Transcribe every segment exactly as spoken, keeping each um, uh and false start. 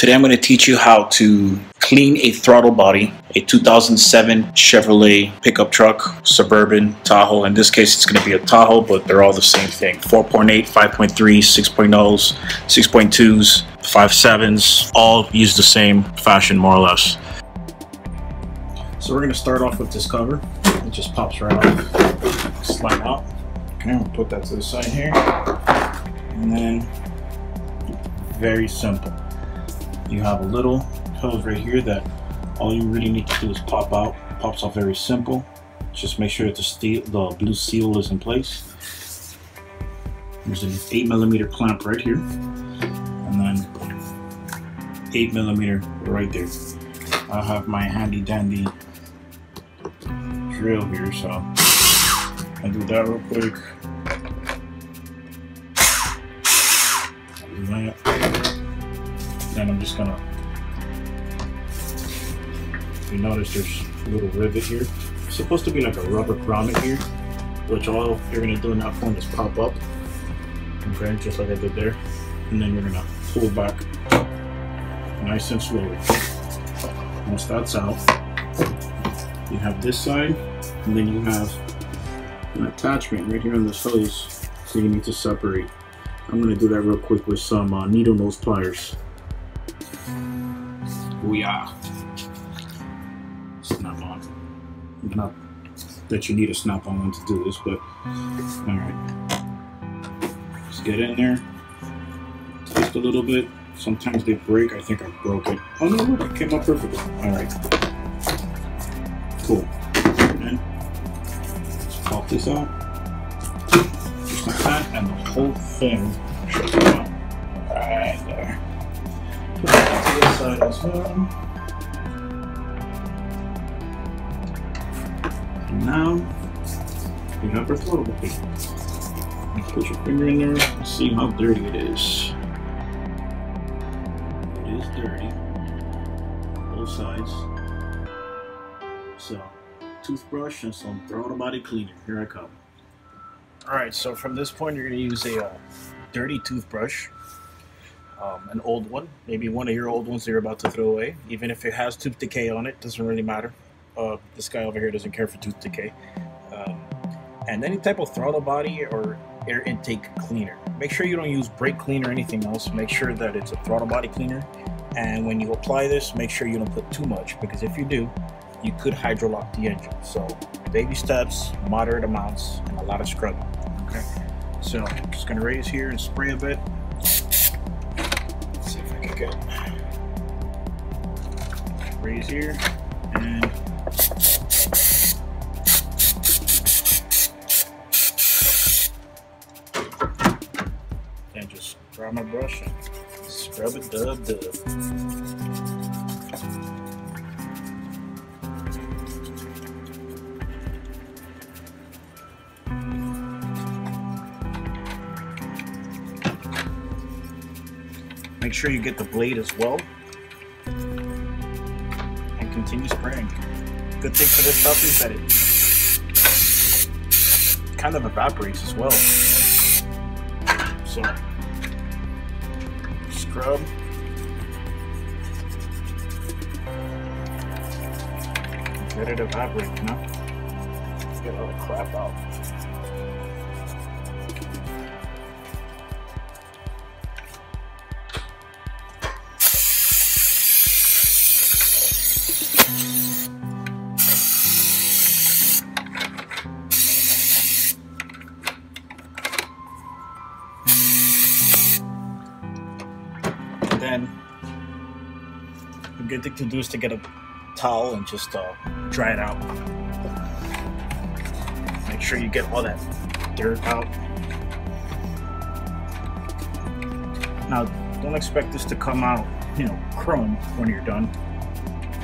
Today I'm going to teach you how to clean a throttle body, a two thousand seven Chevrolet pickup truck, Suburban, Tahoe. In this case, it's going to be a Tahoe, but they're all the same thing. four point eight, five point three, six point zeros, six point twos, five point sevens, all use the same fashion, more or less. So we're going to start off with this cover. It just pops right off, slide out. Okay, we'll put that to the side here. And then, very simple. You have a little hose right here that all you really need to do is pop out. It pops off very simple. Just make sure that the, steel, the blue seal is in place. There's an eight millimeter clamp right here, and then eight millimeter right there. I have my handy dandy drill here, so I do that real quick. Do that. Then I'm just gonna, you notice there's a little rivet here. It's supposed to be like a rubber grommet here, which all you're gonna do in that point is pop up, okay, just like I did there. And then you're gonna pull back nice and slowly. Once that's out, you have this side, and then you have an attachment right here on this hose, so you need to separate. I'm gonna do that real quick with some uh, needle nose pliers. We are Snap-on. Not that you need a Snap-on one to do this, but all right. Just get in there, twist a little bit. Sometimes they break. I think I broke it. Oh no, look, it came up perfectly. All right, cool. And let's pop this out, just like that, and the whole thing should come out right there. Put that to this side as well. And now you have your throttle body. Put your finger in there and see how dirty it is. It is dirty. Both sides. So, toothbrush and some throttle body cleaner. Here I come. Alright, so from this point you're going to use a uh, dirty toothbrush. Um, an old one, maybe one of your old ones that you're about to throw away. Even if it has tooth decay on it, doesn't really matter. Uh, this guy over here doesn't care for tooth decay. Um, and any type of throttle body or air intake cleaner. Make sure you don't use brake cleaner or anything else. Make sure that it's a throttle body cleaner. And when you apply this, make sure you don't put too much, because if you do, you could hydrolock the engine. So baby steps, moderate amounts, and a lot of scrubbing. Okay. So I'm just gonna raise here and spray a bit. Good. Raise here and then just grab my brush and scrub it dub dub. Make sure you get the blade as well and continue spraying. Good thing for this stuff is that it kind of evaporates as well. So, scrub. Let it evaporate, you know? Get all the crap out. Then a good thing to do is to get a towel and just uh, dry it out. Make sure you get all that dirt out. Now, don't expect this to come out, you know, chrome when you're done.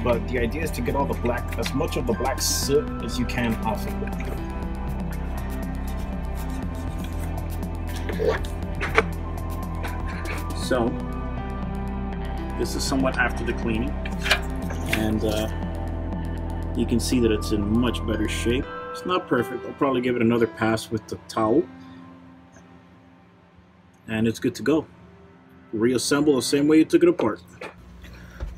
But the idea is to get all the black, as much of the black soot as you can off of it. So. This is somewhat after the cleaning, and uh, you can see that it's in much better shape. It's not perfect. I'll probably give it another pass with the towel, and it's good to go. Reassemble the same way you took it apart.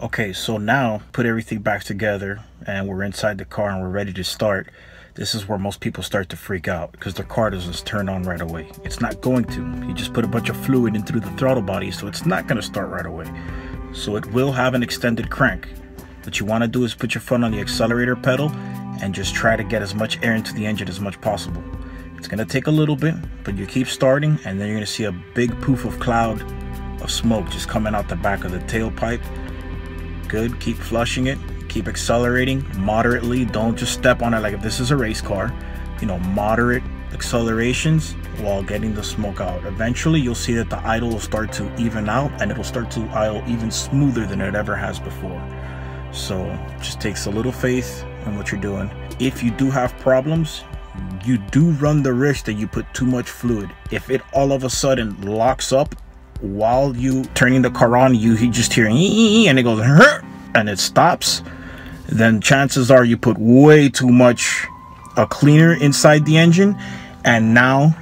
Okay, so now put everything back together and we're inside the car and we're ready to start. This is where most people start to freak out because the car doesn't turn on right away. It's not going to. You just put a bunch of fluid in through the throttle body, so it's not going to start right away. So it will have an extended crank. What you want to do is put your foot on the accelerator pedal and just try to get as much air into the engine as much possible. It's going to take a little bit, but you keep starting and then you're going to see a big poof of cloud of smoke just coming out the back of the tailpipe. Good, keep flushing it. Keep accelerating moderately. Don't just step on it like if this is a race car. You know, moderate accelerations while getting the smoke out. Eventually you'll see that the idle will start to even out and it'll start to idle even smoother than it ever has before. So just takes a little faith in what you're doing. If you do have problems, you do run the risk that you put too much fluid. If it all of a sudden locks up while you turning the car on, you just hear and it goes and it stops, then chances are you put way too much a cleaner inside the engine and now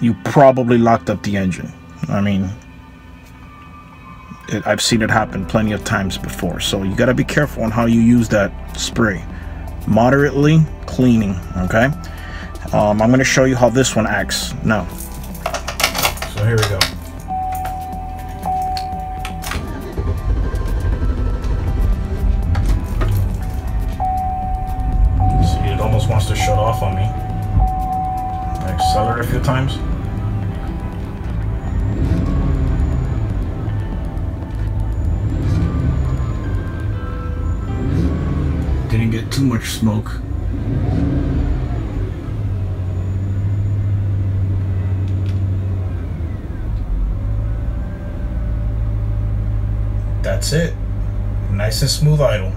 you probably locked up the engine. I mean, it, I've seen it happen plenty of times before, so you got to be careful on how you use that spray. Moderately cleaning, okay? um, I'm going to show you how this one acts now. So here we go. Wants to shut off on me. I accelerate a few times. Didn't get too much smoke. That's it. Nice and smooth idle.